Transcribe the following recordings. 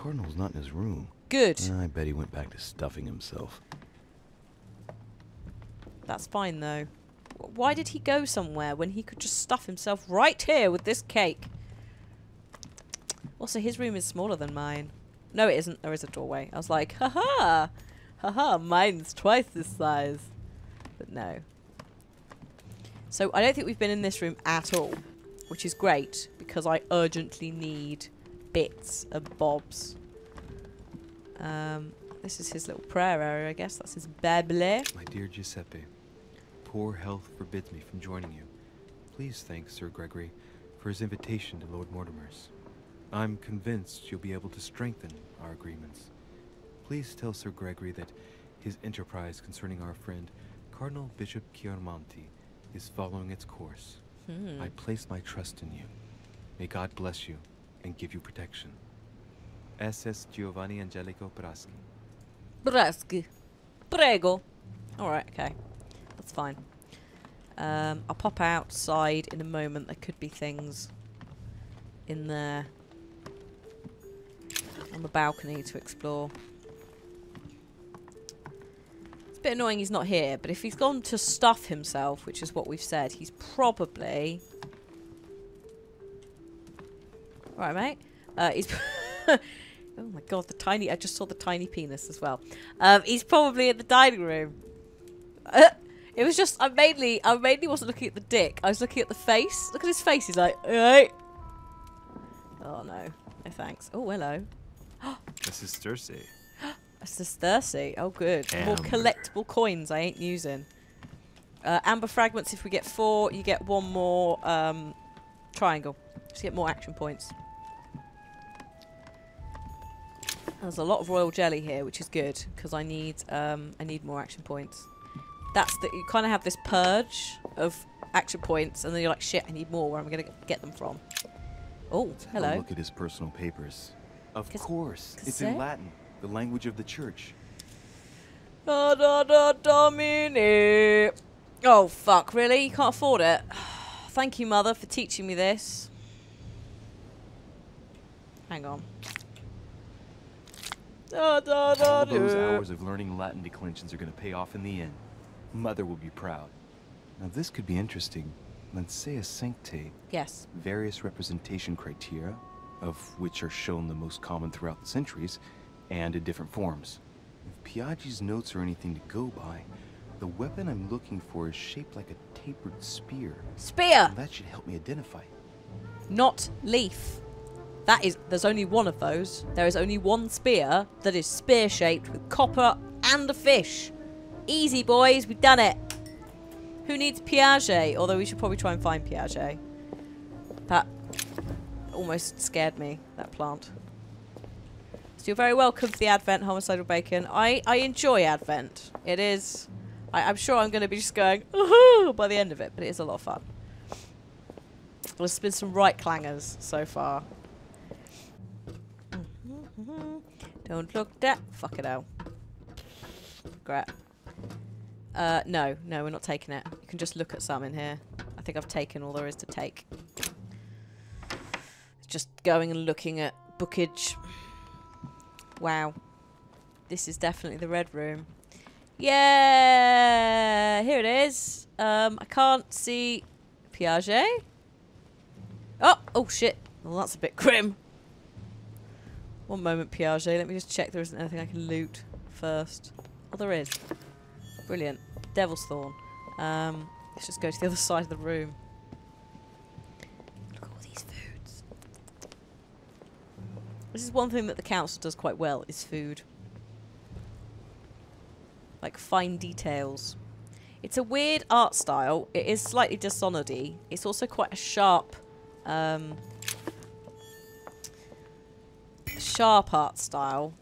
Cardinal's not in his room. Good. I bet he went back to stuffing himself. That's fine, though. Why did he go somewhere when he could just stuff himself right here with this cake? Also, his room is smaller than mine. No, it isn't. There is a doorway. I was like, haha! Haha, mine's twice this size. But no. So, I don't think we've been in this room at all. Which is great, because I urgently need bits and bobs. This is his little prayer area, I guess. That's his Bible. My dear Giuseppe, poor health forbids me from joining you. Please thank Sir Gregory for his invitation to Lord Mortimer's. I'm convinced you'll be able to strengthen our agreements. Please tell Sir Gregory that his enterprise concerning our friend Cardinal Bishop Chiarmonti is following its course. I place my trust in you. May God bless you and give you protection. SS Giovanni Angelico Braschi. Braschi. Prego. Alright, okay. That's fine. I'll pop outside in a moment. There could be things in there on the balcony to explore. It's a bit annoying he's not here, but if he's gone to stuff himself, which is what we've said, he's probably... Alright, mate. He's... Oh my god, the tiny... I just saw the tiny penis as well. He's probably in the dining room. It was just... I mainly wasn't looking at the dick. I was looking at the face. Look at his face. He's like... Hey. Oh no. No thanks. Oh, hello. This is Thirsty. This is Thirsty. Oh, good. Amber. More collectible coins I ain't using. Amber fragments. If we get 4, you get 1 more triangle. Just get more action points. There's a lot of royal jelly here, which is good because I need more action points. That's the you kind of have this purge of action points, and then you're like, shit, I need more. Where am I going to get them from? Oh, let's hello. Have a look at his personal papers. Of course, it's in Latin, the language of the church. Da da da Domine. Oh fuck! Really? You can't afford it. Thank you, mother, for teaching me this. Hang on. Da, da, da, all those hours of learning Latin declensions are going to pay off in the end. Mother will be proud. Now this could be interesting. Let's say a sancte. Yes. Various representation criteria, of which are shown the most common throughout the centuries, and in different forms. If Piaget's notes are anything to go by, the weapon I'm looking for is shaped like a tapered spear. Spear! That should help me identify it. Not leaf. That is, there's only one of those. There is only one spear that is spear-shaped with copper and a fish. Easy, boys. We've done it. Who needs Piaget? Although we should probably try and find Piaget. That almost scared me, that plant. So you're very welcome to the Advent Homicidal Bacon. I enjoy Advent. It is... I'm sure I'm going to be just going, ooh, by the end of it. But it is a lot of fun. There's been some right clangers so far. Don't look that. Fuck it out. Regret. No. No, we're not taking it. You can just look at some in here. I think I've taken all there is to take. Just going and looking at bookage. Wow. This is definitely the red room. Yeah! Here it is. I can't see Piaget. Oh! Oh, shit. Well, that's a bit grim. One moment, Piaget. Let me just check there isn't anything I can loot first. Oh, there is. Brilliant. Devil's Thorn. Let's just go to the other side of the room. Look at all these foods. This is one thing that the council does quite well, is food. Like, fine details. It's a weird art style. It is slightly Dishonored-y. It's also quite a sharp... sharp art style,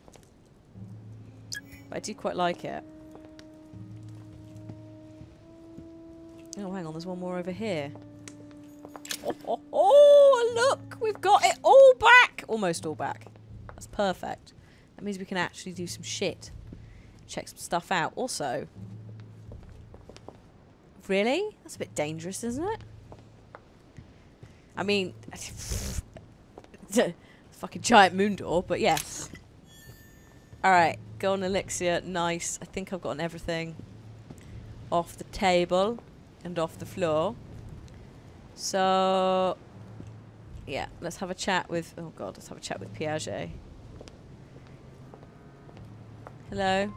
but I do quite like it. Oh, hang on, there's one more over here. Oh, look, we've got it all back, almost all back. That's perfect. That means we can actually do some shit, check some stuff out. Also, really, that's a bit dangerous, isn't it? I mean. fucking giant moon door, but yes. Alright, go on Elixir, nice. I think I've gotten everything off the table and off the floor. So, yeah, let's have a chat with, oh god, let's have a chat with Piaget. Hello?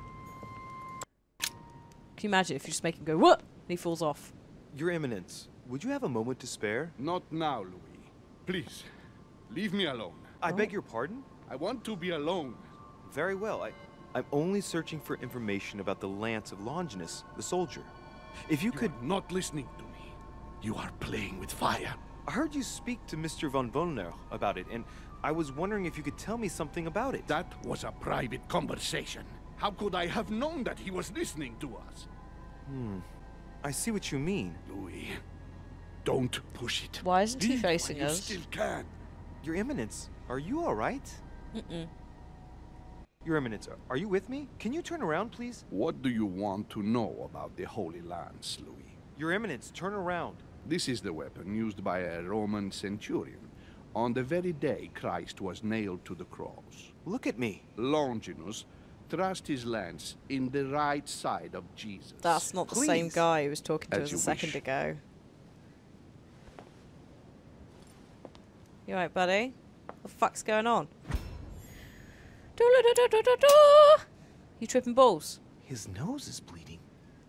Can you imagine if you just make him go, what? And he falls off. Your Eminence, would you have a moment to spare? Not now, Louis. Please, leave me alone. I beg your pardon? I want to be alone. Very well. I'm only searching for information about the Lance of Longinus, the soldier. If you could... You're not listening to me. You are playing with fire. I heard you speak to Mr. Von Wollner about it, and I was wondering if you could tell me something about it. That was a private conversation. How could I have known that he was listening to us? Hmm. I see what you mean. Louis, don't push it. Why isn't he facing us? You still can. Your Eminence, are you all right? Mm-mm. Your Eminence, are you with me? Can you turn around, please? What do you want to know about the Holy Lance, Louis? Your Eminence, turn around. This is the weapon used by a Roman centurion on the very day Christ was nailed to the cross. Look at me. Longinus thrust his lance in the right side of Jesus. That's not the same guy who was talking to us a second ago. You alright, buddy? What the fuck's going on? You tripping balls? His nose is bleeding.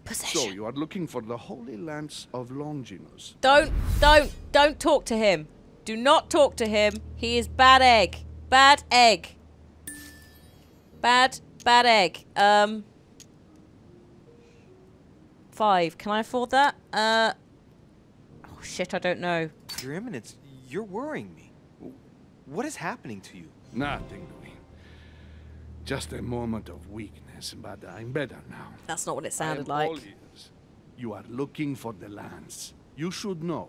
Possession. So you are looking for the Holy Lance of Longinus. Don't talk to him. Do not talk to him. He is bad egg. Bad egg. Bad egg. 5. Can I afford that? Oh shit, I don't know. Your Eminence, you're worrying me. What is happening to you? Nothing, Louis. Just a moment of weakness, but I'm better now. That's not what it sounded like. You are looking for the lance. You should know.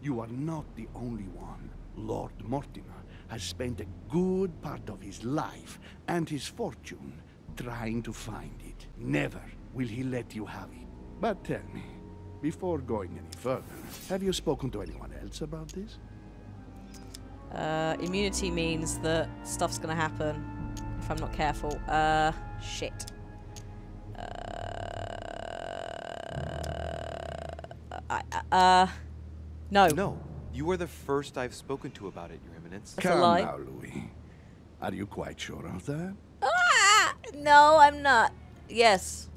You are not the only one. Lord Mortimer has spent a good part of his life and his fortune trying to find it. Never will he let you have it. But tell me, before going any further, have you spoken to anyone else about this? Immunity means that stuff's gonna happen if I'm not careful. Shit. No. No. You are the first I've spoken to about it, Your Eminence. That's a lie. Come now, Louis. Are you quite sure of that? Ah! No, I'm not. Yes.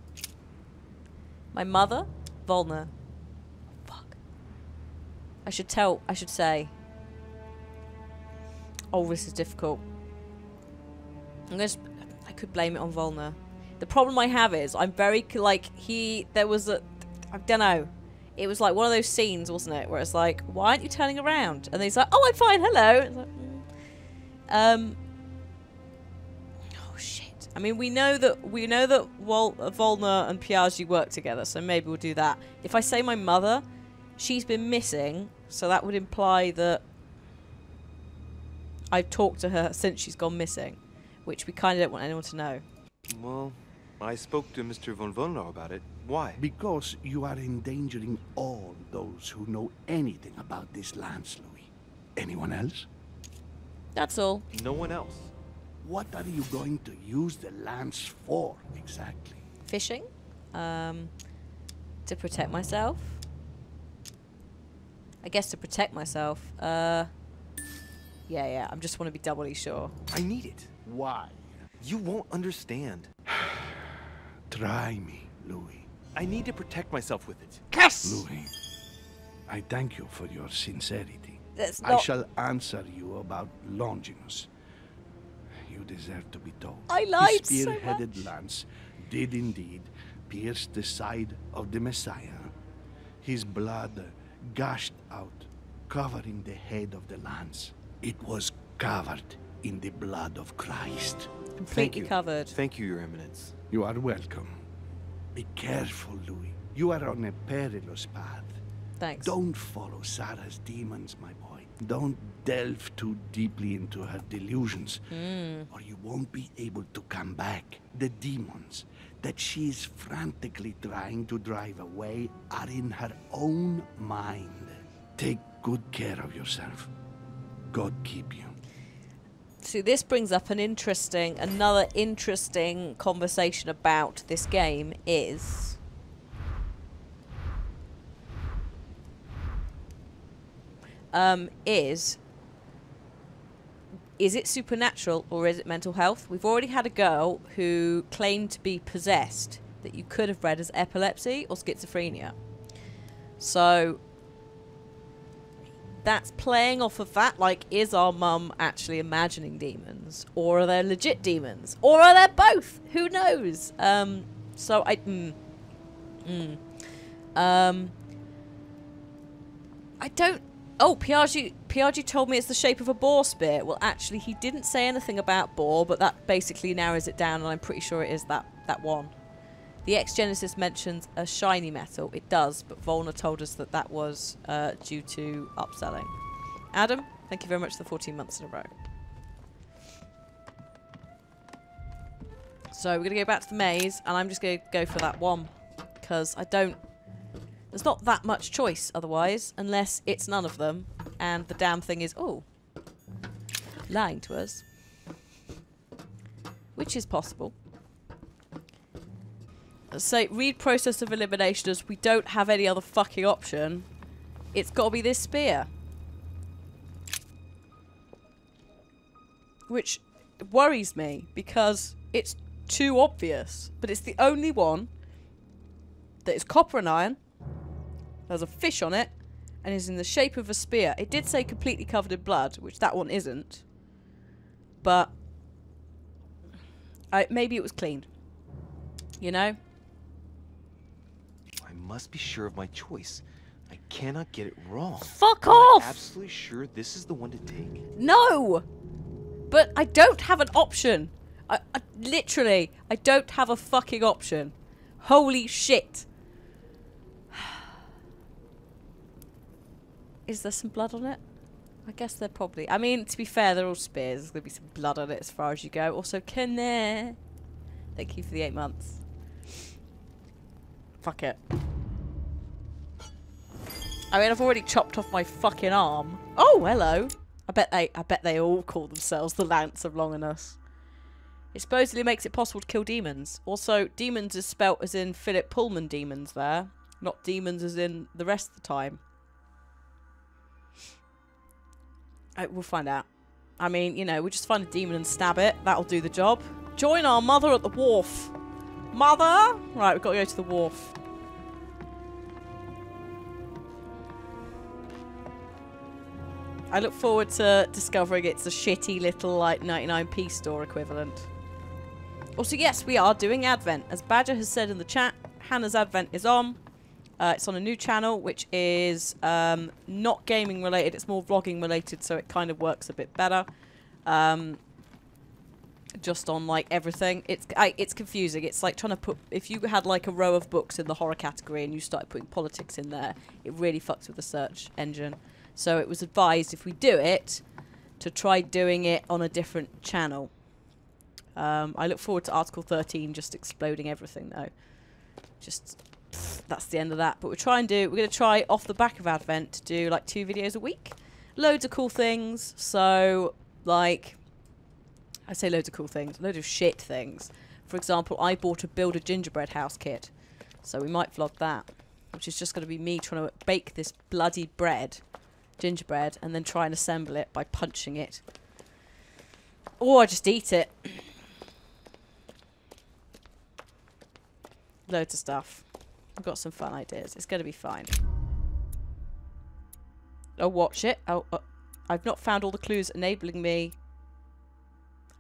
My mother? Wollner. Fuck. I should say. Oh, this is difficult. I could blame it on Wollner. The problem I have is, I'm very, like, there was a, I don't know. It was like one of those scenes, wasn't it? Where it's like, why aren't you turning around? And he's like, oh, I'm fine, hello. It's like, oh shit. I mean, we know that Wollner and Piaget work together, so maybe we'll do that. If I say my mother, she's been missing, so that would imply that I've talked to her since she's gone missing, which we kind of don't want anyone to know. Well, I spoke to Mr. Von Wollner about it. Why? Because you are endangering all those who know anything about this lance, Louis. Anyone else? That's all. No one else. What are you going to use the lance for, exactly? Fishing. To protect myself. I guess to protect myself. Yeah, I just want to be doubly sure. I need it. Why? You won't understand. Try me, Louis. I need to protect myself with it. Yes! Louis, I thank you for your sincerity. That's not... I shall answer you about Longinus. You deserve to be told. I lied so much. His spear-headed lance did indeed pierce the side of the Messiah. His blood gushed out, covering the head of the lance. It was covered in the blood of Christ. Completely covered. Thank you, Your Eminence. You are welcome. Be careful, Louis. You are on a perilous path. Thanks. Don't follow Sarah's demons, my boy. Don't delve too deeply into her delusions, or you won't be able to come back. The demons that she is frantically trying to drive away are in her own mind. Take good care of yourself. God keep you. See, this brings up an another interesting conversation about this game is is it supernatural or is it mental health? We've already had a girl who claimed to be possessed that you could have read as epilepsy or schizophrenia. So that's playing off of that, like, is our mum actually imagining demons? Or are there legit demons? Or are there both? Who knows? I don't... Oh, Piaget told me it's the shape of a boar spear. Well, actually, he didn't say anything about boar, but that basically narrows it down, and I'm pretty sure it is that one. The ex-Genesis mentions a shiny metal. It does, but Wollner told us that that was due to upselling. Adam, thank you very much for the 14 months in a row. So we're going to go back to the maze, and I'm just going to go for that one, because I don't... There's not that much choice otherwise, unless it's none of them, and the damn thing is... Oh, lying to us. Which is possible. So, read process of elimination as we don't have any other fucking option. It's gotta be this spear. Which worries me, because it's too obvious. But it's the only one that is copper and iron. There's a fish on it, and is in the shape of a spear. It did say completely covered in blood, which that one isn't. But... maybe it was cleaned. You know? Must be sure of my choice. I cannot get it wrong. Fuck off! I'm absolutely sure this is the one to take. No! But I don't have an option. I literally, I don't have a fucking option. Holy shit. Is there some blood on it? I guess there probably... I mean, to be fair, they're all spears. There's going to be some blood on it as far as you go. Also, Kinnair. Thank you for the 8 months. Fuck it. I mean, I've already chopped off my fucking arm. Oh, hello. I bet they all call themselves the Lance of Longinus. It supposedly makes it possible to kill demons. Also, demons is spelt as in Philip Pullman demons there, not demons as in the rest of the time. We'll find out. I mean, you know, we'll just find a demon and stab it. That'll do the job. Join our mother at the wharf. Mother! Right, we've got to go to the wharf. I look forward to discovering it's a shitty little, like, 99p store equivalent. Also, yes, we are doing Advent. As Badger has said in the chat, Hannah's Advent is on. It's on a new channel, which is not gaming related. It's more vlogging related, so it kind of works a bit better. Just on, like, everything. It's confusing. It's like trying to put... If you had, like, a row of books in the horror category and you started putting politics in there, it really fucks with the search engine. So it was advised, if we do it, to try doing it on a different channel. I look forward to Article 13 just exploding everything, though. Just, pff, that's the end of that. But we're going to try, off the back of Advent, to do, like, 2 videos a week. Loads of cool things. So, like... I say loads of cool things, loads of shit things. For example, I bought a Build a Gingerbread House kit. So we might vlog that. Which is just going to be me trying to bake this bloody bread, gingerbread, and then try and assemble it by punching it. Or I just eat it. Loads of stuff. I've got some fun ideas. It's going to be fine. Oh, watch it. Oh, I've not found all the clues enabling me...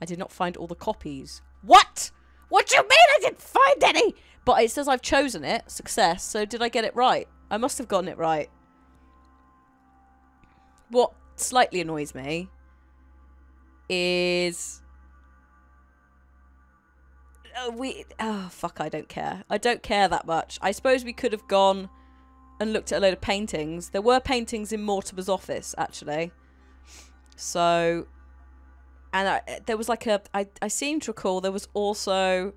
I did not find all the copies. What? What do you mean I didn't find any? But it says I've chosen it. Success. So did I get it right? I must have gotten it right. What slightly annoys me is... Oh, fuck, I don't care. I don't care that much. I suppose we could have gone and looked at a load of paintings. There were paintings in Mortimer's office, actually. So... And there was like a... I seem to recall there was also...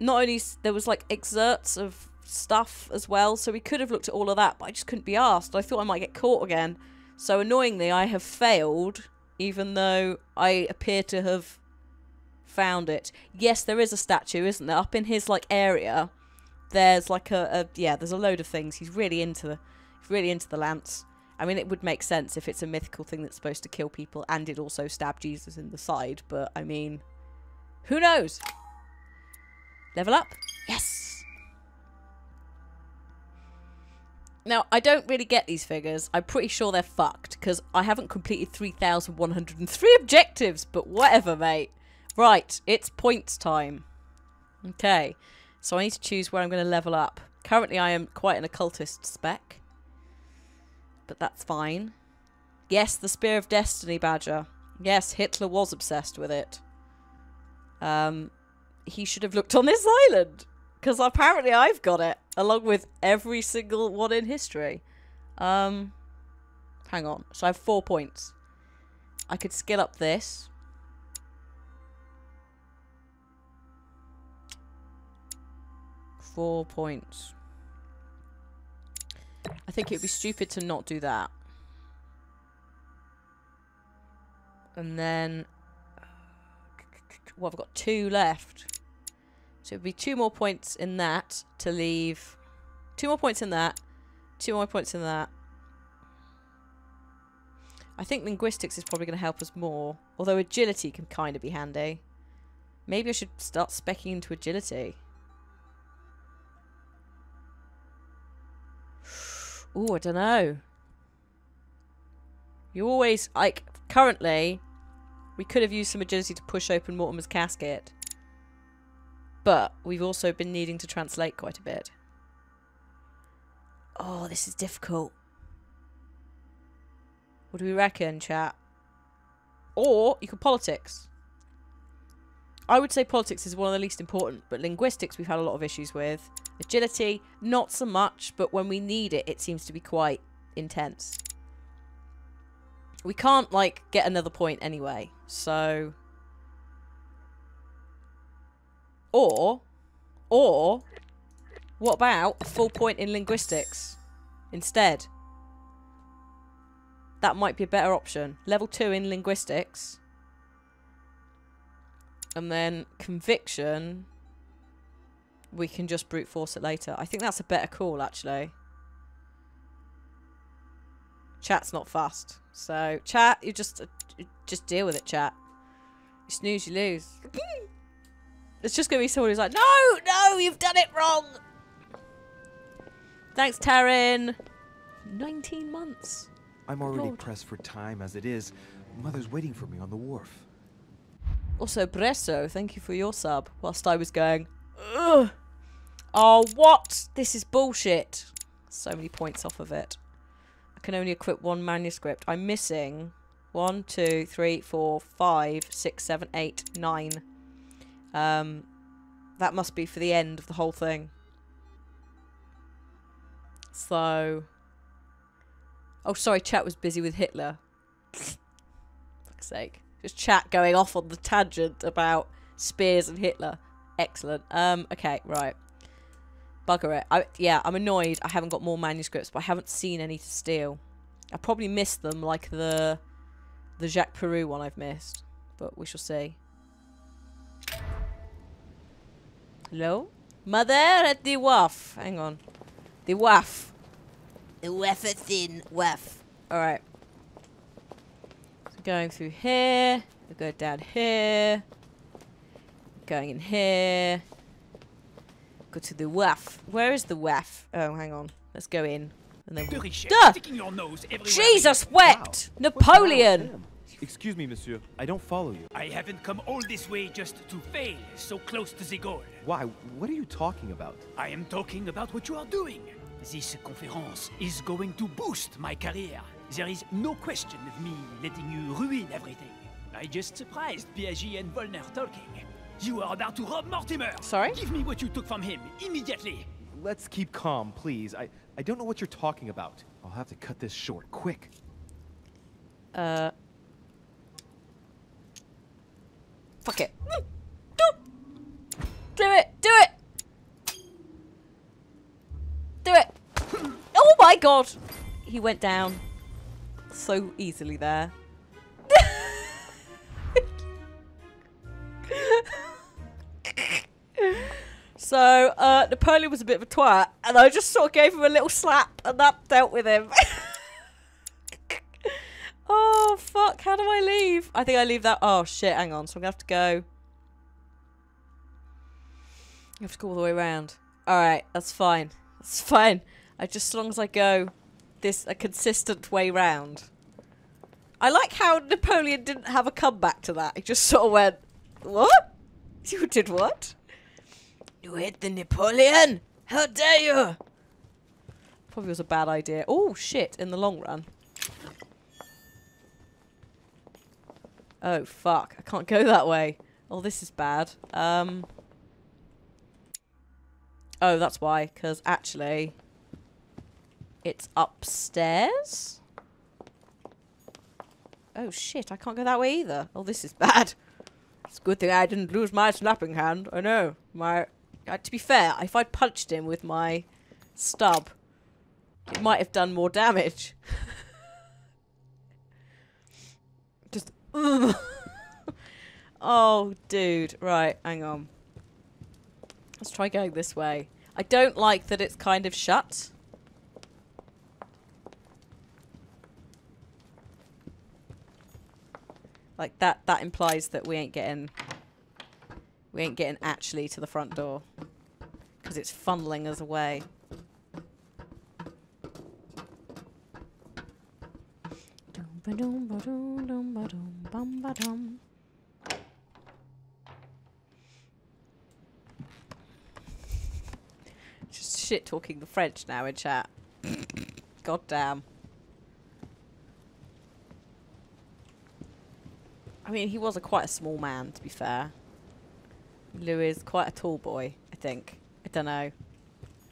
Not only... There was like excerpts of stuff as well. So we could have looked at all of that. But I just couldn't be asked. I thought I might get caught again. So annoyingly, I have failed even though I appear to have found it. Yes, there is a statue, isn't there? Up in his, like, area, there's, like, yeah, there's a load of things. He's really into the, lance. I mean, it would make sense if it's a mythical thing that's supposed to kill people, and it also stabbed Jesus in the side, but, I mean, who knows? Level up. Yes! Now, I don't really get these figures. I'm pretty sure they're fucked, because I haven't completed 3,103 objectives, but whatever, mate. Right, it's points time. Okay, so I need to choose where I'm going to level up. Currently, I am quite an occultist spec. But that's fine. Yes, the Spear of Destiny badger. Yes, Hitler was obsessed with it. He should have looked on this island, because apparently I've got it, along with every single one in history. Hang on. So I have 4 points. I could skill up this. I think it would be stupid to not do that. And then... well, I've got 2 left. So it would be 2 more points in that to leave... 2 more points in that. 2 more points in that. I think linguistics is probably going to help us more. Although agility can kind of be handy. Maybe I should start speccing into agility. Ooh, I don't know. You always, like, currently, we could have used some agility to push open Mortimer's casket. But we've also been needing to translate quite a bit. Oh, this is difficult. What do we reckon, chat? Or you could politics. I would say politics is one of the least important, but linguistics we've had a lot of issues with. Agility, not so much, but when we need it, it seems to be quite intense. We can't, like, get another point anyway, so... Or, what about a full point in linguistics instead? That might be a better option. Level 2 in linguistics. And then conviction... we can just brute force it later. I think that's a better call, actually. Chat's not fast. So, chat, you just deal with it, chat. You snooze, you lose. It's just going to be someone who's like, no, no, you've done it wrong. Thanks, Taryn. 19 months. I'm already pressed for time as it is. Mother's waiting for me on the wharf. Also, Bresso, thank you for your sub. Whilst I was going... ugh. Oh, what? This is bullshit. So many points off of it. I can only equip 1 manuscript. I'm missing 1, 2, 3, 4, 5, 6, 7, 8, 9. That must be for the end of the whole thing. So... oh, sorry, chat was busy with Hitler. For fuck's sake. Just chat going off on the tangent about spears and Hitler. Excellent. Okay, right. Bugger it. Yeah, I'm annoyed I haven't got more manuscripts, but I haven't seen any to steal. I probably missed them, like the Jacques Perrault one I've missed. But we shall see. Hello? Mother at the WAF. Hang on. The WAF. The Waff-a-thin WAF. Alright. So going through here. We'll go down here. Going in here. Go to the WAF. Where is the WAF? Oh, hang on. Let's go in. And then Jesus wept! Wow. Napoleon! Excuse me, monsieur. I don't follow you. I haven't come all this way just to fail so close to the goal. Why? What are you talking about? I am talking about what you are doing. This conference is going to boost my career. There is no question of me letting you ruin everything. I just surprised Piaget and Wollner talking. You are about to rob Mortimer! Sorry? Give me what you took from him, immediately! Let's keep calm, please. I don't know what you're talking about. I'll have to cut this short, quick. Fuck it. Do it! Do it! Do it! Oh my god! He went down so easily there. So, Napoleon was a bit of a twat, and I just sort of gave him a little slap, and that dealt with him. Oh, fuck, how do I leave? I think I leave that. Oh, shit, hang on. So I'm going to have to go. I have to go all the way around. Alright, that's fine. That's fine. I just, as long as I go a consistent way round. I like how Napoleon didn't have a comeback to that. He just sort of went, what? You did what? You hit the Napoleon? How dare you? Probably was a bad idea. Oh, shit, in the long run. Oh, fuck. I can't go that way. Oh, this is bad. Oh, that's why, because actually it's upstairs. Oh, shit, I can't go that way either. Oh, this is bad. It's a good thing I didn't lose my slapping hand. I know. To be fair, if I'd punched him with my stub, it might have done more damage. Just... Oh, dude. Right, hang on. Let's try going this way. I don't like that it's kind of shut. Like, that implies that we ain't getting actually to the front door. Because it's funneling us away. Just shit-talking the French now in chat. God damn. I mean, he was quite a small man, to be fair. Louis is quite a tall boy, I think. I don't know.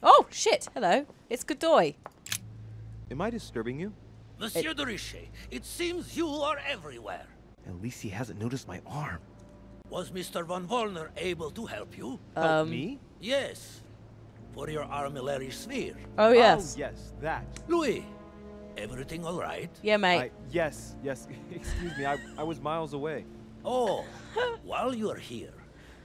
Oh, shit! Hello. It's Godoy. Am I disturbing you? Monsieur de Drouiche, it seems you are everywhere. At least he hasn't noticed my arm. Was Mr. Von Wollner able to help you? Help me? Yes. For your armillary sphere. Oh, yes. Oh, yes, that. Louis. Everything all right? Yeah, mate. Yes. Excuse me, I was miles away. Oh, while you're here,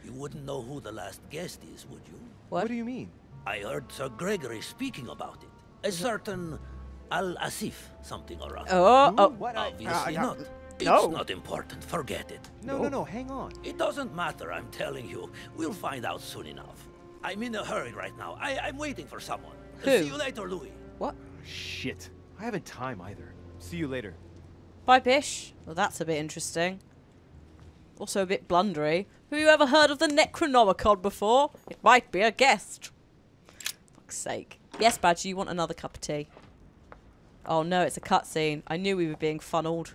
you wouldn't know who the last guest is, would you? What do you mean? I heard Sir Gregory speaking about it. A certain Al-Azif, something or other. Obviously not. No. It's not important, forget it. No, hang on. It doesn't matter, I'm telling you. We'll find out soon enough. I'm in a hurry right now. I'm waiting for someone. Who? See you later, Louis. What? Shit. I haven't time either. See you later. Bye, Bish. Well, that's a bit interesting. Also a bit blundery. Have you ever heard of the Necronomicon before? It might be a guest. Fuck's sake. Yes, Badger, you want another cup of tea? Oh no, it's a cutscene. I knew we were being funneled.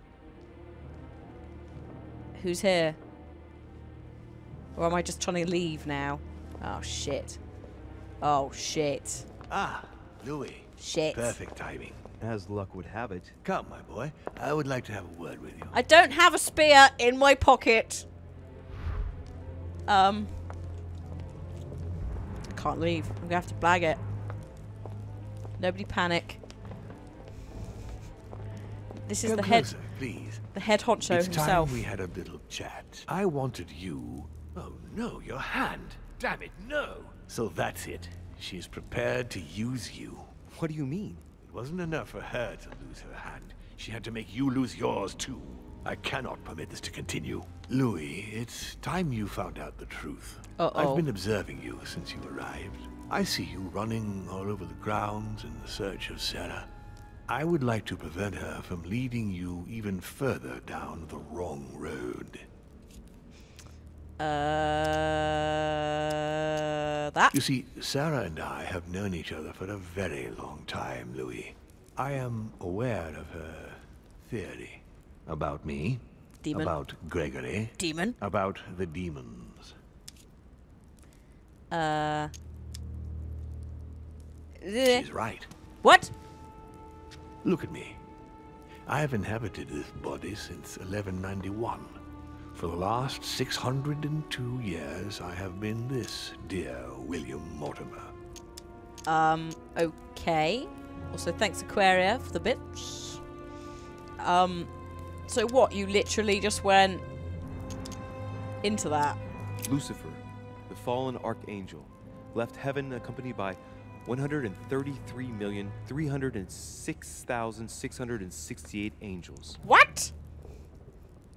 Who's here? Or am I just trying to leave now? Oh shit. Oh shit. Ah, Louis. Shit. Perfect timing. As luck would have it. Come, my boy. I would like to have a word with you. I don't have a spear in my pocket. I can't leave. I'm going to have to blag it. Nobody panic. This is the head honcho himself. It's time we had a little chat. I wanted you... Oh, no, your hand. Damn it, no. So that's it. She is prepared to use you. What do you mean? Wasn't enough for her to lose her hand. She had to make you lose yours too. I cannot permit this to continue. Louis, it's time you found out the truth. I've been observing you since you arrived. I see you running all over the grounds in the search of Sarah. I would like to prevent her from leading you even further down the wrong road. You see, Sarah and I have known each other for a very long time, Louis. I am aware of her theory. About me. Demon. About Gregory. Demon. About the demons. She's right. What? Look at me. I have inhabited this body since 1191. For the last 602 years, I have been this dear William Mortimer. Okay. Also, thanks Aquaria for the bits. So what, you literally just went into that? Lucifer, the fallen archangel, left heaven accompanied by 133,306,668 angels. What?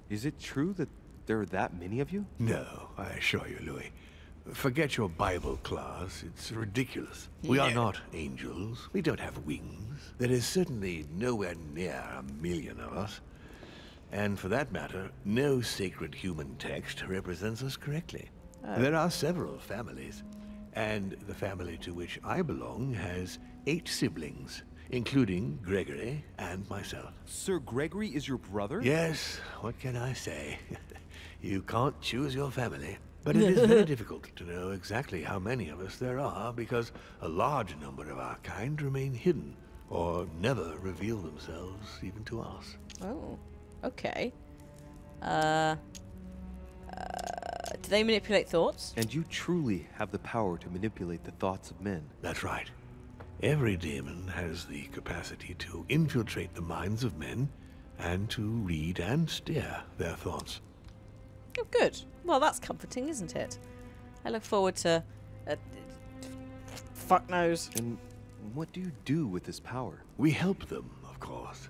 Is it true that there are that many of you? No, I assure you, Louis. Forget your Bible class. It's ridiculous. Yeah. We are not angels. We don't have wings. There is certainly nowhere near 1 million of us. And for that matter, no sacred human text represents us correctly. There are several families. And the family to which I belong has 8 siblings, including Gregory and myself. Sir Gregory is your brother? Yes. What can I say? You can't choose your family. But it is very difficult to know exactly how many of us there are, because a large number of our kind remain hidden or never reveal themselves even to us. Oh, okay. Do they manipulate thoughts? And you truly have the power to manipulate the thoughts of men. That's right. Every daemon has the capacity to infiltrate the minds of men and to read and steer their thoughts. Oh, good. Well, that's comforting, isn't it? I look forward to... fuck knows. And what do you do with this power? We help them, of course.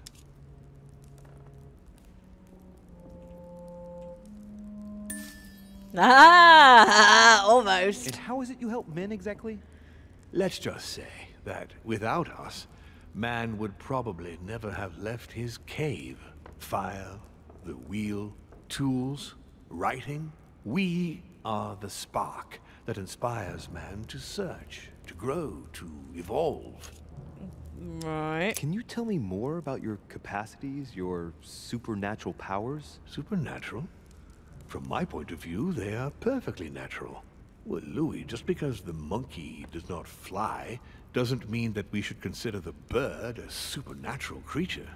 Ah! Almost. And how is it you help men, exactly? Let's just say that without us, man would probably never have left his cave. Fire, the wheel, tools... writing, we are the spark that inspires man to search, to grow, to evolve. Right. Can you tell me more about your capacities, your supernatural powers? Supernatural? From my point of view, they are perfectly natural. Well, Louis, just because the monkey does not fly doesn't mean that we should consider the bird a supernatural creature.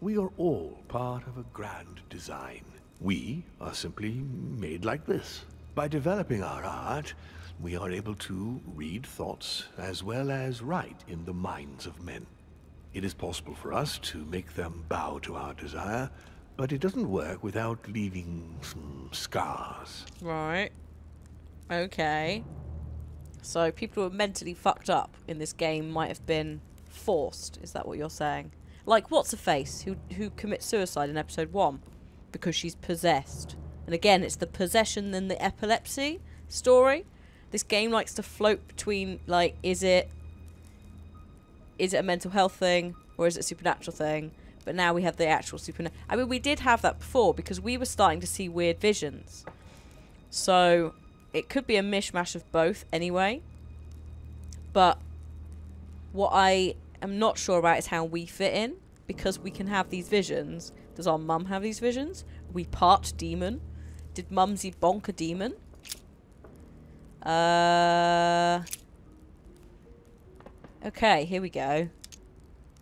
We are all part of a grand design. We are simply made like this. By developing our art, we are able to read thoughts as well as write in the minds of men. It is possible for us to make them bow to our desire, but it doesn't work without leaving some scars. Right. Okay. So people who are mentally fucked up in this game might have been forced. Is that what you're saying? Like What's-a-Face, who commits suicide in episode 1. Because she's possessed. And again, it's the possession and the epilepsy story. This game likes to float between, like, is it a mental health thing or is it a supernatural thing? But now we have the actual supernatural. I mean, we did have that before because we were starting to see weird visions. So it could be a mishmash of both anyway. But what I am not sure about is how we fit in, because we can have these visions. Does our mum have these visions? Are we part demon? Did Mumsy bonk a demon? Okay, here we go.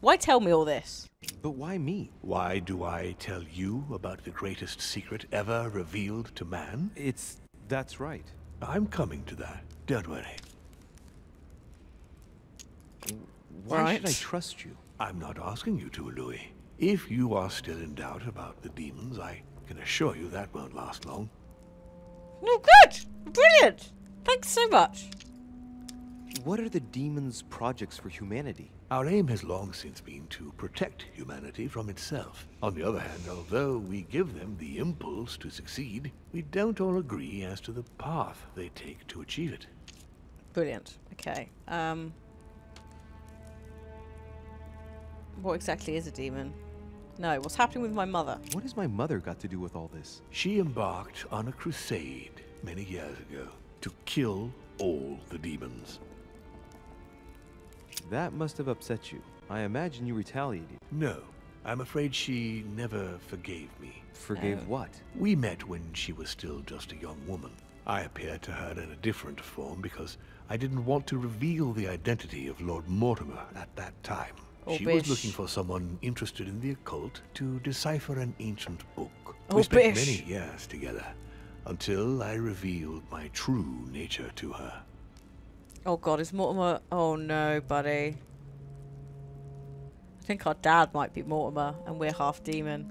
Why tell me all this? But why me? Why do I tell you about the greatest secret ever revealed to man? That's right. I'm coming to that. Don't worry. Why should I trust you? I'm not asking you to, Louis. If you are still in doubt about the demons, I can assure you that won't last long. Oh, good! Brilliant! Thanks so much. What are the demons' projects for humanity? Our aim has long since been to protect humanity from itself. On the other hand, although we give them the impulse to succeed, we don't all agree as to the path they take to achieve it. Brilliant. Okay. What exactly is a demon? No, what's happening with my mother? What has my mother got to do with all this? She embarked on a crusade many years ago to kill all the demons. That must have upset you. I imagine you retaliated. No, I'm afraid she never forgave me. Forgave what? We met when she was still just a young woman. I appeared to her in a different form because I didn't want to reveal the identity of Lord Mortimer at that time. She was looking for someone interested in the occult to decipher an ancient book. We spent many years together until I revealed my true nature to her. Oh God, is Mortimer... Oh no, buddy. I think our dad might be Mortimer and we're half demon.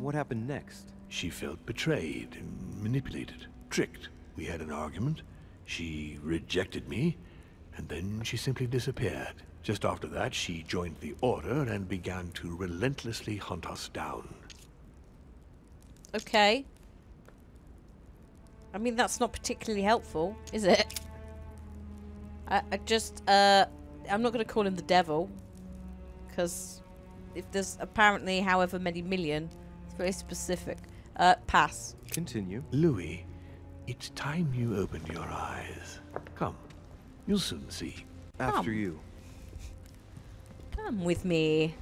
What happened next? She felt betrayed and manipulated, tricked. We had an argument. She rejected me, and then she simply disappeared. Just after that, she joined the Order and began to relentlessly hunt us down. Okay. I mean, that's not particularly helpful, is it? I'm not going to call him the devil, because if there's apparently however many million, it's very specific. Pass. Continue. Louis, it's time you opened your eyes. Come, you'll soon see. After you. Come with me.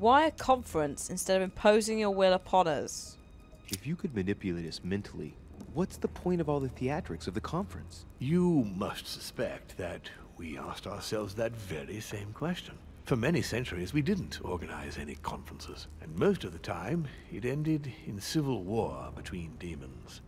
Why a conference instead of imposing your will upon us? If you could manipulate us mentally, what's the point of all the theatrics of the conference? You must suspect that we asked ourselves that very same question. For many centuries, we didn't organize any conferences, and most of the time, it ended in civil war between demons.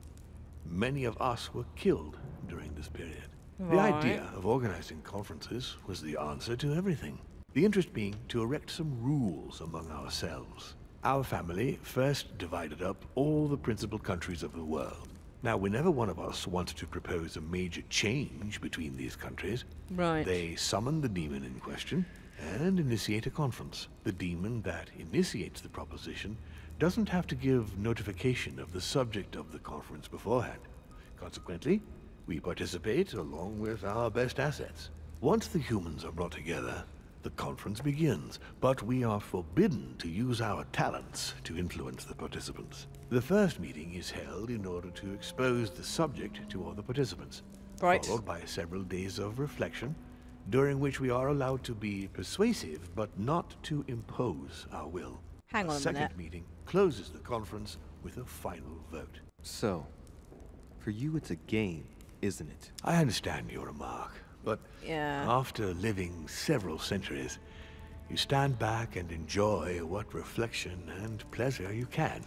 Many of us were killed during this period. Right. The idea of organizing conferences was the answer to everything. The interest being to erect some rules among ourselves. Our family first divided up all the principal countries of the world. Now, whenever one of us wanted to propose a major change between these countries, they summoned the demon in question and initiate a conference. The demon that initiates the proposition doesn't have to give notification of the subject of the conference beforehand. Consequently, we participate along with our best assets. Once the humans are brought together, the conference begins, but we are forbidden to use our talents to influence the participants. The first meeting is held in order to expose the subject to all the participants, followed by several days of reflection, during which we are allowed to be persuasive, but not to impose our will. Hang on a minute. The second meeting closes the conference with a final vote. So, for you it's a game, isn't it? I understand your remark. But after living several centuries, you stand back and enjoy what reflection and pleasure you can.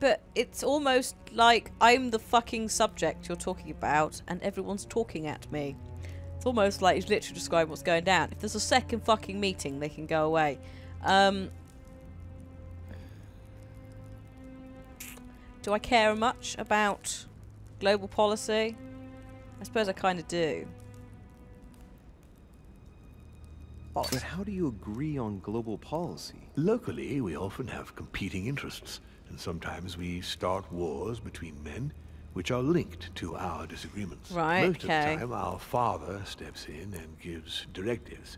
But it's almost like I'm the fucking subject you're talking about and everyone's talking at me. It's almost like he's literally describing what's going down. If there's a second fucking meeting, they can go away. Do I care much about global policy? I suppose I kind of do. But how do you agree on global policy? Locally, we often have competing interests, and sometimes we start wars between men which are linked to our disagreements. Most of the time, our father steps in and gives directives,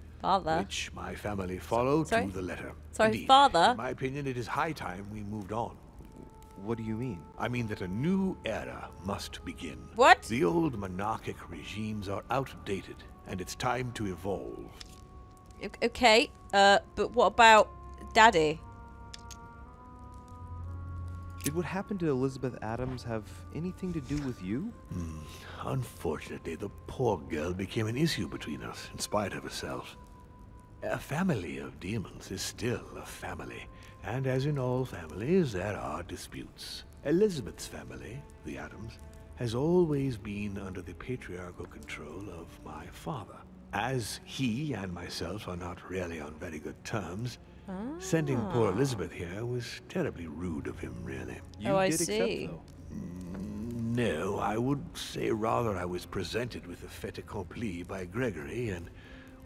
which my family follow to the letter. Indeed, father? In my opinion, it is high time we moved on. What do you mean? I mean that a new era must begin. What? The old monarchic regimes are outdated, and it's time to evolve. Okay, but what about Daddy? Did what happened to Elizabeth Adams have anything to do with you? Unfortunately, the poor girl became an issue between us, in spite of herself. A family of demons is still a family. And as in all families, there are disputes. Elizabeth's family, the Adams, has always been under the patriarchal control of my father. As he and myself are not really on very good terms, sending poor Elizabeth here was terribly rude of him, really. You did accept, though. No, I would say rather I was presented with a fait accompli by Gregory and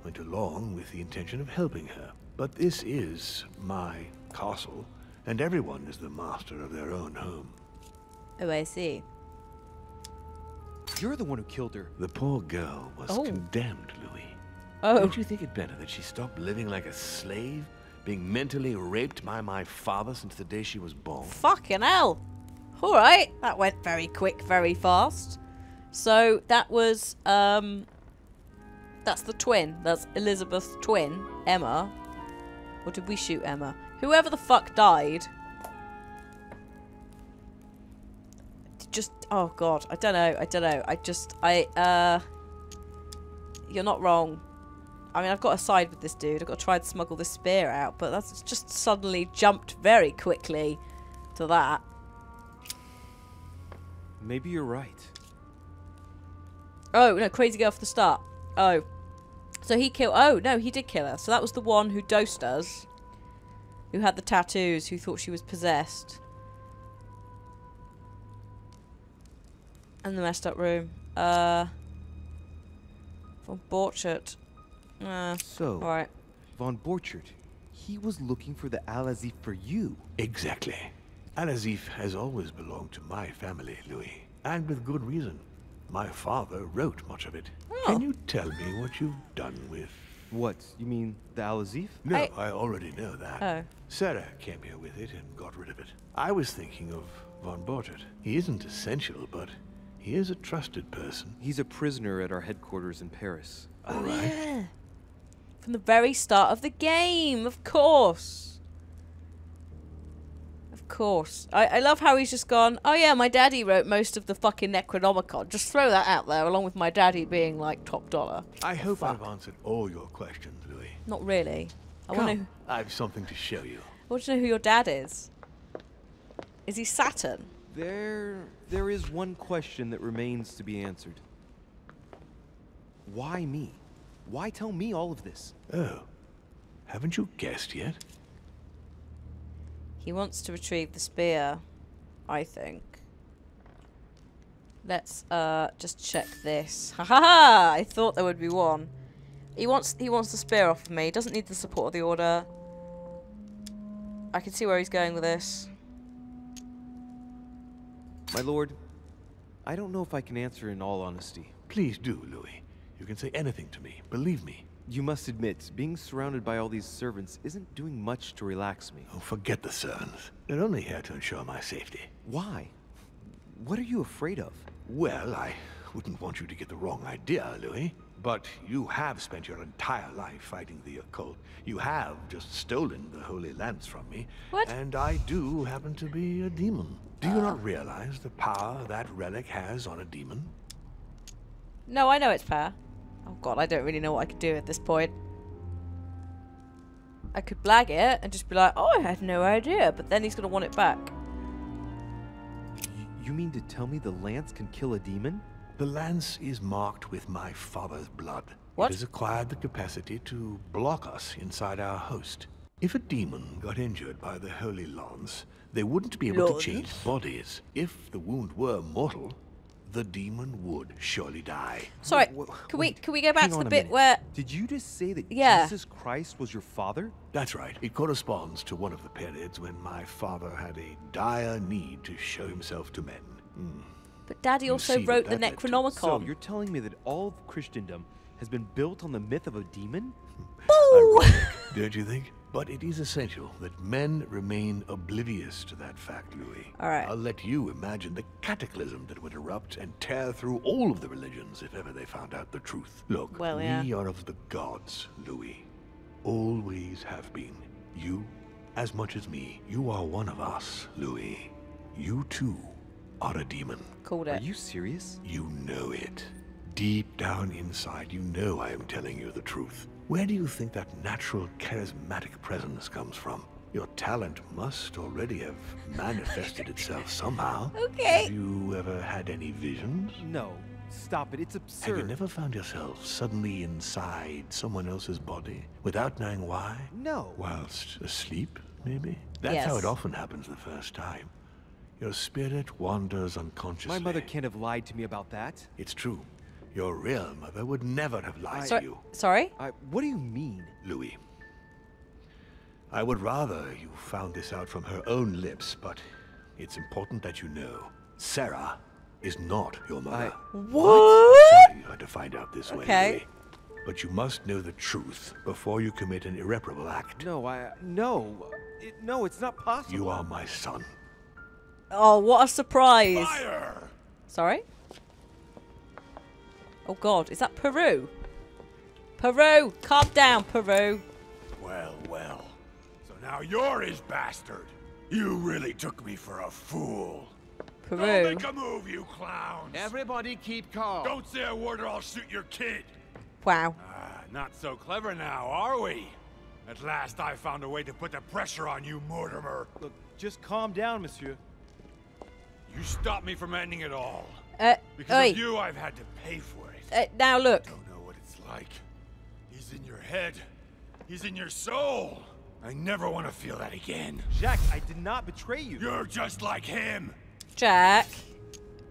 went along with the intention of helping her. But this is my castle, and everyone is the master of their own home. Oh, I see. You're the one who killed her. The poor girl was condemned, Louis. Don't you think it better that she stopped living like a slave, being mentally raped by my father since the day she was born? Fucking hell! All right, that went very quick, very fast. So that was, that's the twin. That's Elizabeth's twin, Emma. Or did we shoot Emma? Whoever the fuck died. Just, oh god, I don't know. You're not wrong. I mean, I've got to side with this dude. I've got to try and smuggle this spear out, but that's just suddenly jumped very quickly to that. Maybe you're right. Oh, no, crazy girl for the start. Oh. So he killed... Oh, no, he did kill her. So that was the one who dosed us. Who had the tattoos, who thought she was possessed. And the messed up room. Von Borchert. So, all right. Von Borchert, he was looking for the Al-Azif for you. Exactly. Al-Azif has always belonged to my family, Louis. And with good reason. My father wrote much of it. Oh. Can you tell me what you've done with... What? You mean the Al-Azif? No, I already know that. Oh. Sarah came here with it and got rid of it. I was thinking of Von Borchert. He isn't essential, but he is a trusted person. He's a prisoner at our headquarters in Paris. All right. Yeah. From the very start of the game, of course. Of course. I love how he's just gone, oh yeah, my daddy wrote most of the fucking Necronomicon. Just throw that out there, along with my daddy being, like, top dollar. I hope I've answered all your questions, Louis. Not really. I have something to show you. I want to know who your dad is. Is he Saturn? There is one question that remains to be answered. Why me? Why tell me all of this? Oh, haven't you guessed yet? He wants to retrieve the spear, I think. Let's just check this. Ha ha ha! I thought there would be one. He wants the spear off of me. He doesn't need the support of the order. I can see where he's going with this. My lord, I don't know if I can answer in all honesty. Please do, Louis. You can say anything to me, believe me. You must admit, being surrounded by all these servants isn't doing much to relax me. Oh, forget the servants. They're only here to ensure my safety. Why? What are you afraid of? Well, I wouldn't want you to get the wrong idea, Louis. But you have spent your entire life fighting the occult. You have just stolen the Holy Lance from me. What? And I do happen to be a demon. Do you not realize the power that relic has on a demon? No, I know it's power. Oh god, I don't really know what I could do at this point. I could blag it and just be like, oh, I had no idea, but then he's going to want it back. You mean to tell me the lance can kill a demon? The lance is marked with my father's blood. What? It has acquired the capacity to block us inside our host. If a demon got injured by the Holy Lance, they wouldn't be able to change bodies. If the wound were mortal, the demon would surely die. Sorry, can we go back to the bit where... Did you just say that Jesus Christ was your father? That's right. It corresponds to one of the periods when my father had a dire need to show himself to men. Mm. But Daddy also wrote the Necronomicon. So you're telling me that all of Christendom has been built on the myth of a demon? Boo! Don't you think? But it is essential that men remain oblivious to that fact, Louis. All right. I'll let you imagine the cataclysm that would erupt and tear through all of the religions if ever they found out the truth. Look, we are of the gods, Louis. Always have been. You, as much as me, you are one of us, Louis. You too are a demon. Called it. Are you serious? You know it. Deep down inside, you know I am telling you the truth. Where do you think that natural charismatic presence comes from? Your talent must already have manifested itself somehow. Okay. Have you ever had any visions? No. Stop it. It's absurd. Have you never found yourself suddenly inside someone else's body without knowing why? No. Whilst asleep, maybe? That's how it often happens the first time. Your spirit wanders unconsciously. My mother can't have lied to me about that. It's true. Your real mother would never have lied to you. Sorry? What do you mean? Louis, I would rather you found this out from her own lips, but it's important that you know Sarah is not your mother. What? Sorry you had to find out this way, Louis. But you must know the truth before you commit an irreparable act. No, no, it's not possible. You are my son. Oh, what a surprise. Fire! Sorry? Oh god, is that Peru? Peru! Calm down, Peru! Well, well. So now you're his bastard! You really took me for a fool! Peru. Don't make a move, you clowns! Everybody keep calm! Don't say a word or I'll shoot your kid! Wow. Not so clever now, are we? At last I found a way to put the pressure on you, Mortimer! Look, just calm down, monsieur. You stopped me from ending it all. Because of you, I've had to pay for it. Now look. I don't know what it's like. He's in your head. He's in your soul. I never want to feel that again. Jack, I did not betray you. You're just like him. Jack.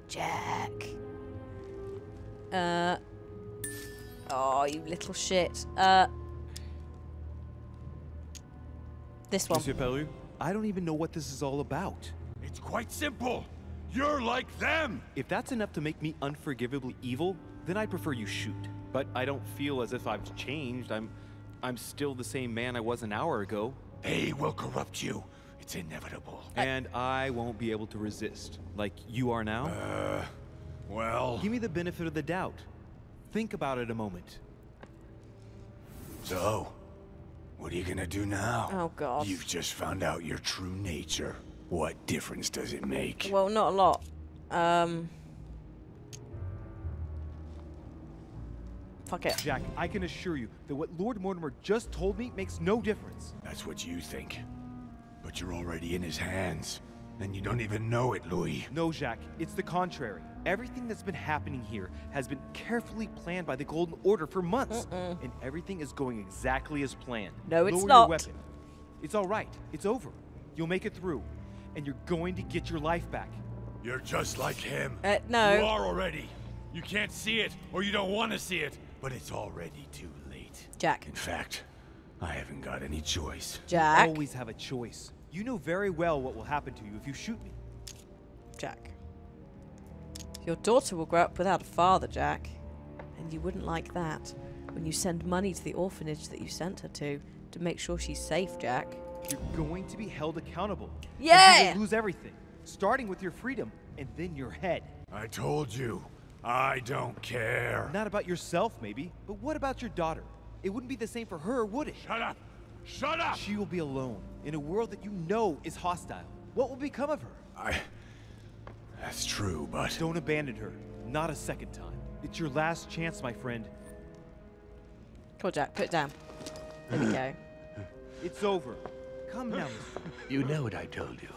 Jack. Oh, you little shit. This one. Monsieur Perrault, I don't even know what this is all about. It's quite simple. You're like them. If that's enough to make me unforgivably evil, then I prefer you shoot. But I don't feel as if I've changed. I'm still the same man I was an hour ago. They will corrupt you. It's inevitable. And I won't be able to resist, like you are now. Well... Give me the benefit of the doubt. Think about it a moment. So, what are you gonna do now? Oh, God. You've just found out your true nature. What difference does it make? Well, not a lot. Fuck it. Jack, I can assure you that what Lord Mortimer just told me makes no difference. That's what you think. But you're already in his hands. And you don't even know it, Louis. No, Jack. It's the contrary. Everything that's been happening here has been carefully planned by the Golden Order for months. And everything is going exactly as planned. No, it's not. Lower your weapon. It's all right. It's over. You'll make it through. And you're going to get your life back. You're just like him. No. You are already. You can't see it, or you don't want to see it. But it's already too late. Jack. In fact, I haven't got any choice. Jack. You always have a choice. You know very well what will happen to you if you shoot me. Jack. Your daughter will grow up without a father, Jack. And you wouldn't like that when you send money to the orphanage that you sent her to make sure she's safe, Jack. You're going to be held accountable. Yeah! You lose everything, starting with your freedom and then your head. I told you, I don't care. Not about yourself, maybe, but what about your daughter? It wouldn't be the same for her, would it? Shut up! Shut up! She will be alone in a world that you know is hostile. What will become of her? That's true, but... Don't abandon her. Not a second time. It's your last chance, my friend. Come on, Jack. Put it down. There we go. It's over. Come now. You know what I told you.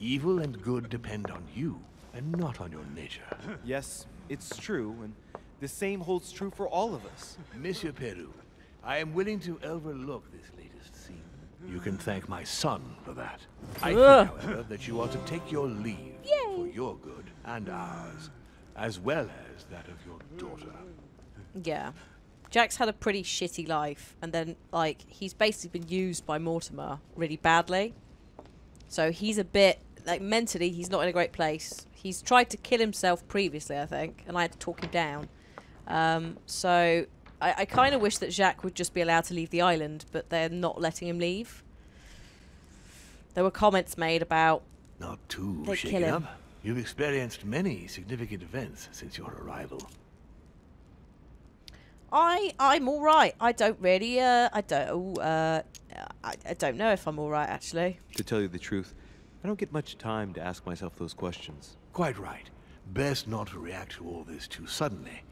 Evil and good depend on you, and not on your nature. Yes, it's true, and the same holds true for all of us. Monsieur Perrault, I am willing to overlook this latest scene. You can thank my son for that. I think, however, that you ought to take your leave. Yay. For your good and ours, as well as that of your daughter. Yeah. Jack's had a pretty shitty life, and then, like, he's basically been used by Mortimer really badly. So he's a bit, like, mentally, he's not in a great place. He's tried to kill himself previously, I think, and I had to talk him down. So I kind of wish that Jacques would just be allowed to leave the island, but they're not letting him leave. There were comments made about... Not too shaken up. You've experienced many significant events since your arrival. I'm all right. I don't really. I don't know if I'm all right, actually. To tell you the truth, I don't get much time to ask myself those questions. Quite right. Best not to react to all this too suddenly.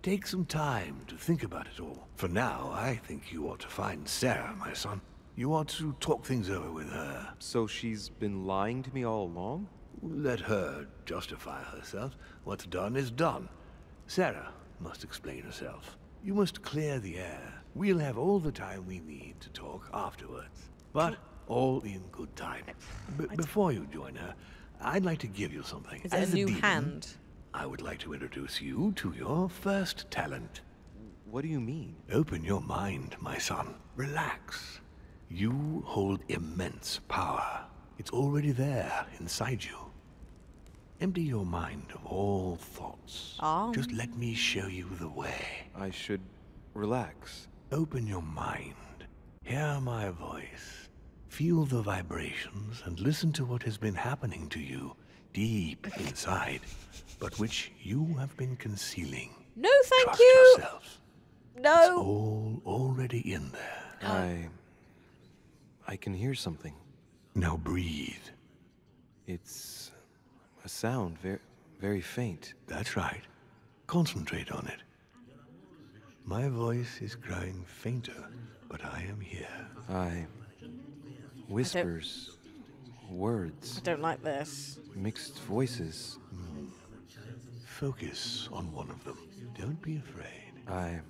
Take some time to think about it all. For now, I think you ought to find Sarah, my son. You ought to talk things over with her. So she's been lying to me all along? Let her justify herself. What's done is done. Sarah must explain herself. You must clear the air. We'll have all the time we need to talk afterwards. But all in good time. Before you join her, I'd like to give you something. Is it as a new demon, hand? I would like to introduce you to your first talent. What do you mean? Open your mind, my son. Relax. You hold immense power. It's already there, inside you. Empty your mind of all thoughts. Just let me show you the way. I should relax. Open your mind. Hear my voice. Feel the vibrations and listen to what has been happening to you deep inside, but which you have been concealing. No, thank you. Trust yourself. No. It's all already in there. I can hear something. Now breathe. It's... a sound, very, very faint. That's right. Concentrate on it. My voice is growing fainter, but I am here. Whispers, words. I don't like this. Mixed voices. Focus on one of them. Don't be afraid.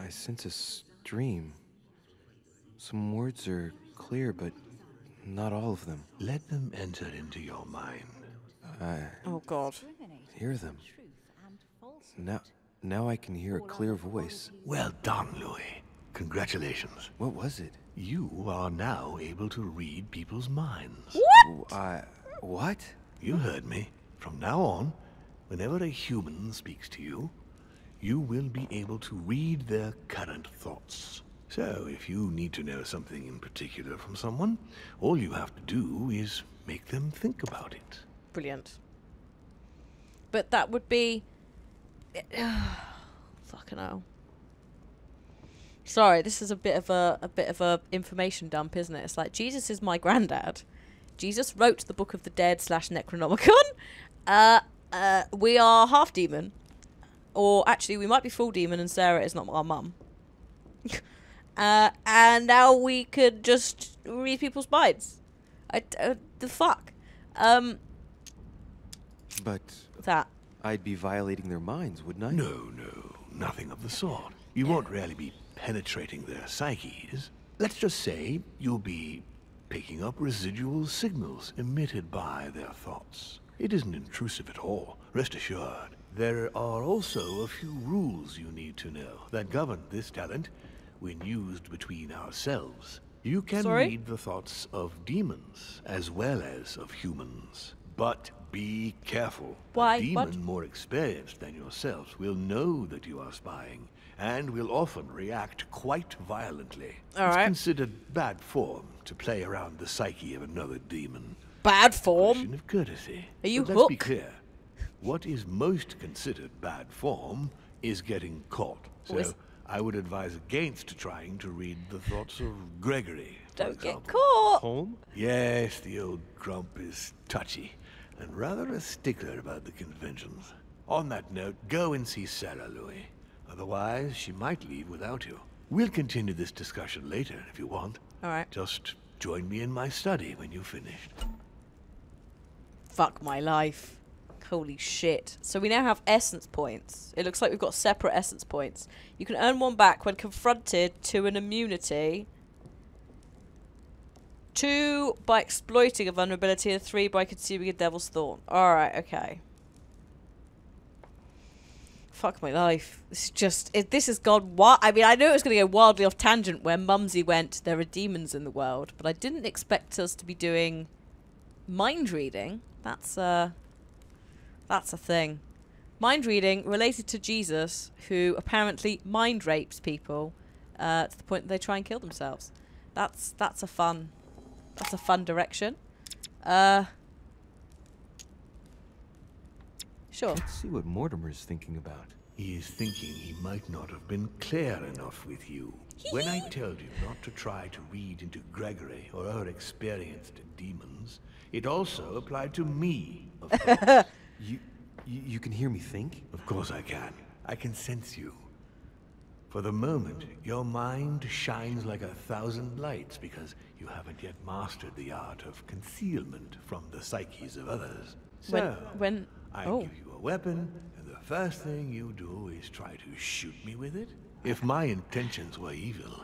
I sense a stream. Some words are clear, but not all of them. Let them enter into your mind. Oh, God. Hear them. Now I can hear a clear voice. Well done, Louis. Congratulations. What was it? You are now able to read people's minds. What? What? You heard me. From now on, whenever a human speaks to you, you will be able to read their current thoughts. So, if you need to know something in particular from someone, all you have to do is make them think about it. Brilliant. But that would be... Fucking hell. Sorry, this is a bit of a information dump, isn't it? It's like, Jesus is my granddad. Jesus wrote the Book of the Dead / Necronomicon. We are half demon. Or actually, we might be full demon and Sarah is not our mum. And now we could just read people's minds. The fuck? But... that. I'd be violating their minds, wouldn't I? No, nothing of the sort. You won't really be penetrating their psyches. Let's just say you'll be picking up residual signals emitted by their thoughts. It isn't intrusive at all, rest assured. There are also a few rules you need to know that govern this talent when used between ourselves. You can read the thoughts of demons as well as of humans, but be careful. Why? A demon more experienced than yourselves will know that you are spying and will often react quite violently. It's considered bad form to play around the psyche of another demon. Bad form? Question of courtesy. Are you hooked? Let's be clear. What is most considered bad form is getting caught. So I would advise against trying to read the thoughts of Gregory. Don't get caught. Home? Yes, the old grump is touchy and rather a stickler about the conventions. On that note, go and see Sarah, Louis. Otherwise, she might leave without you. We'll continue this discussion later if you want. All right. Just join me in my study when you've finished. Fuck my life. Holy shit. So we now have essence points. It looks like we've got separate essence points. You can earn one back when confronted to an immunity. 2 by exploiting a vulnerability and 3 by consuming a devil's thorn. Alright, okay. Fuck my life. It's just... this has gone... I mean, I knew it was going to go wildly off tangent where Mumsy went, there are demons in the world, but I didn't expect us to be doing mind reading. That's a thing. Mind reading related to Jesus, who apparently mind rapes people to the point that they try and kill themselves. That's a fun direction. Sure. Let's see what Mortimer's thinking about. He is thinking he might not have been clear enough with you. When I told you not to try to read into Gregory or her experienced demons, it also applied to me, of course. You can hear me think? Of course I can. I can sense you. For the moment, your mind shines like 1,000 lights because you haven't yet mastered the art of concealment from the psyches of others. So, I give you a weapon, and the first thing you do is try to shoot me with it. If my intentions were evil,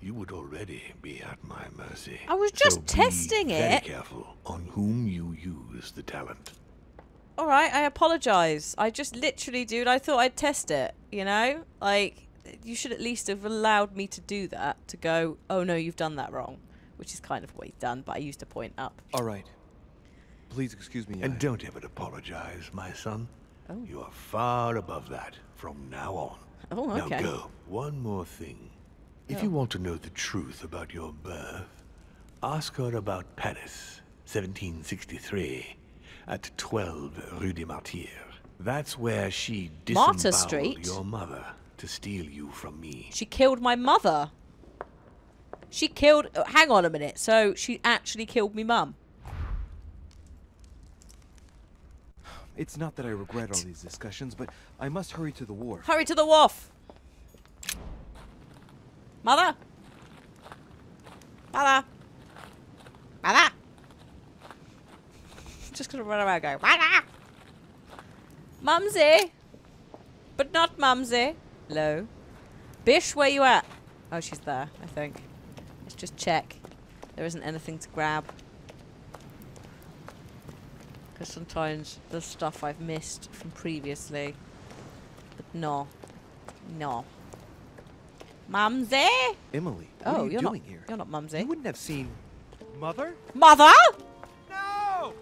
you would already be at my mercy. I was just testing it. Very careful on whom you use the talent. All right, I apologize. I just literally, dude, I thought I'd test it, you know? Like, you should at least have allowed me to do that, to go, oh no, you've done that wrong, which is kind of what he's done, but I used to point up. All right. Please excuse me. And don't ever apologize, my son. Oh. You are far above that from now on. Oh, okay. Now go. One more thing. If you want to know the truth about your birth, ask her about Paris, 1763. At 12 Rue des Martyrs. That's where she disemboweled your mother to steal you from me. She killed my mother. She killed... Oh, hang on a minute. So she actually killed me mum. It's not that I regret all these discussions, but I must hurry to the wharf. Hurry to the wharf. Mother. Mother. Mother. Just gonna run around going, Mumsy, but not Mumsy. Hello. Bish, where you at? Oh, she's there, I think. Let's just check. There isn't anything to grab. Because sometimes there's stuff I've missed from previously. But no. No. Mumsy? Emily, what are you doing here? You're not Mumsy. You wouldn't have seen... Mother? Mother? No!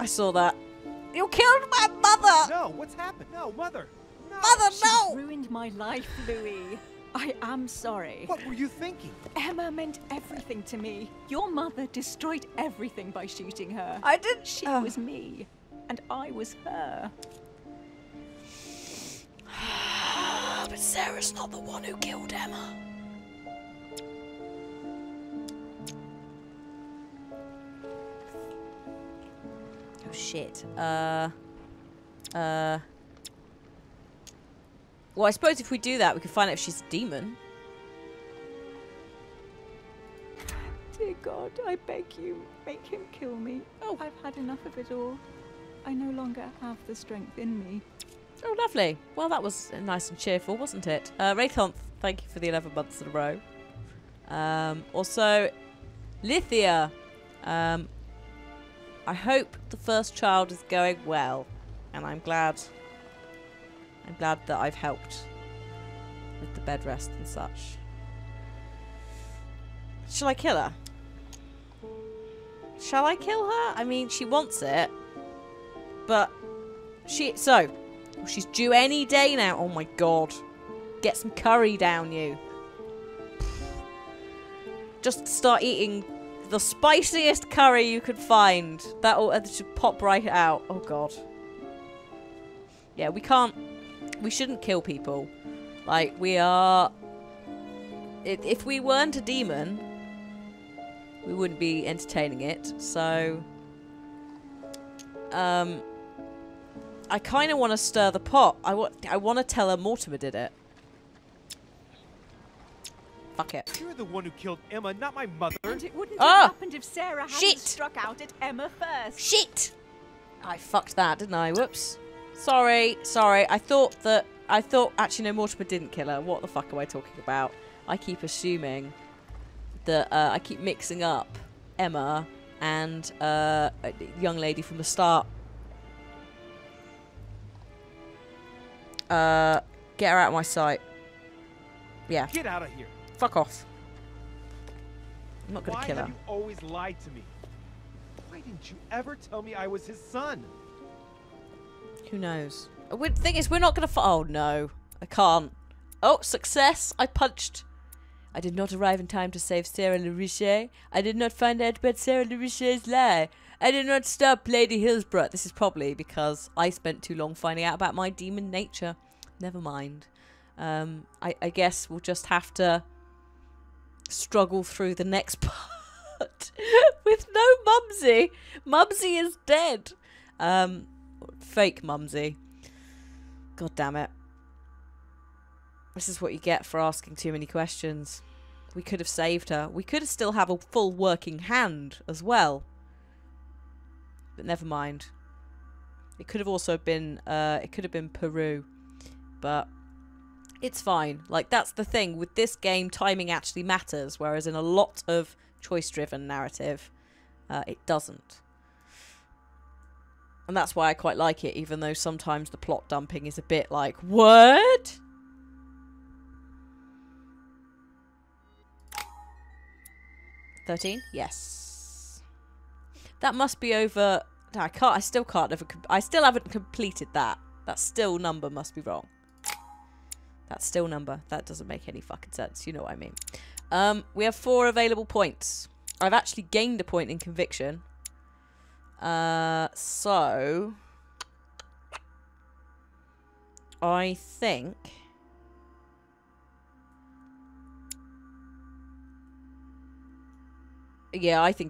I saw that. You killed my mother! No, what's happened? No, Mother! No. Mother, no! She ruined my life, Louis. I am sorry. What were you thinking? Emma meant everything to me. Your mother destroyed everything by shooting her. I didn't... She was me, and I was her. But Sarah's not the one who killed Emma. Oh, shit. Well, I suppose if we do that, we can find out if she's a demon. Dear God, I beg you, make him kill me. Oh, I've had enough of it all. I no longer have the strength in me. Oh, lovely. Well, that was nice and cheerful, wasn't it? Rayconth, thank you for the 11 months in a row. Also, Lithia. I hope the first child is going well, and I'm glad that I've helped with the bed rest and such. Shall I kill her? Shall I kill her? I mean, she wants it, but she's due any day now. Oh my God. Get some curry down you. Just start eating the spiciest curry you could find. That'll should pop right out. Oh God. Yeah, we can't... We shouldn't kill people. Like, we are... If we weren't a demon, we wouldn't be entertaining it. So... I kind of want to stir the pot. I want to tell her Mortimer did it. Fuck it. You're the one who killed Emma, not my mother. And it wouldn't have happened if Sarah hadn't struck out at Emma first. Shit! I fucked that, didn't I? Whoops. Sorry, sorry. I thought actually no, Mortimer didn't kill her. What the fuck am I talking about? I keep assuming that I keep mixing up Emma and a young lady from the start. Get her out of my sight. Yeah. Get out of here. Fuck off. I'm not gonna kill her. Why have you always lied to me? Why didn't you ever tell me I was his son? Who knows? The thing is, we're not going to... Oh, no. I can't. Oh, success. I punched. I did not arrive in time to save Sarah LeRiche. I did not find out about Sarah LeRiche's lie. I did not stop Lady Hillsborough. This is probably because I spent too long finding out about my demon nature. Never mind. I guess we'll just have to struggle through the next part with no Mumsy. Mumsy is dead. Fake Mumsy. God damn it. This is what you get for asking too many questions. We could have saved her. We could have still have a full working hand as well. But never mind. It could have also been Peru. But it's fine. Like, that's the thing. With this game, timing actually matters, whereas in a lot of choice-driven narrative, it doesn't. And that's why I quite like it, even though sometimes the plot dumping is a bit like, what? Yes. That must be over. No, I can't. I still can't. I still haven't completed that. That still number must be wrong. That still number. That doesn't make any fucking sense. You know what I mean. We have 4 available points. I've actually gained a point in conviction. So I think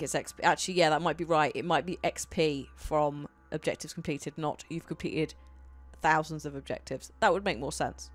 it's XP. Actually, yeah, that might be right. It might be XP from objectives completed, not you've completed thousands of objectives. That would make more sense.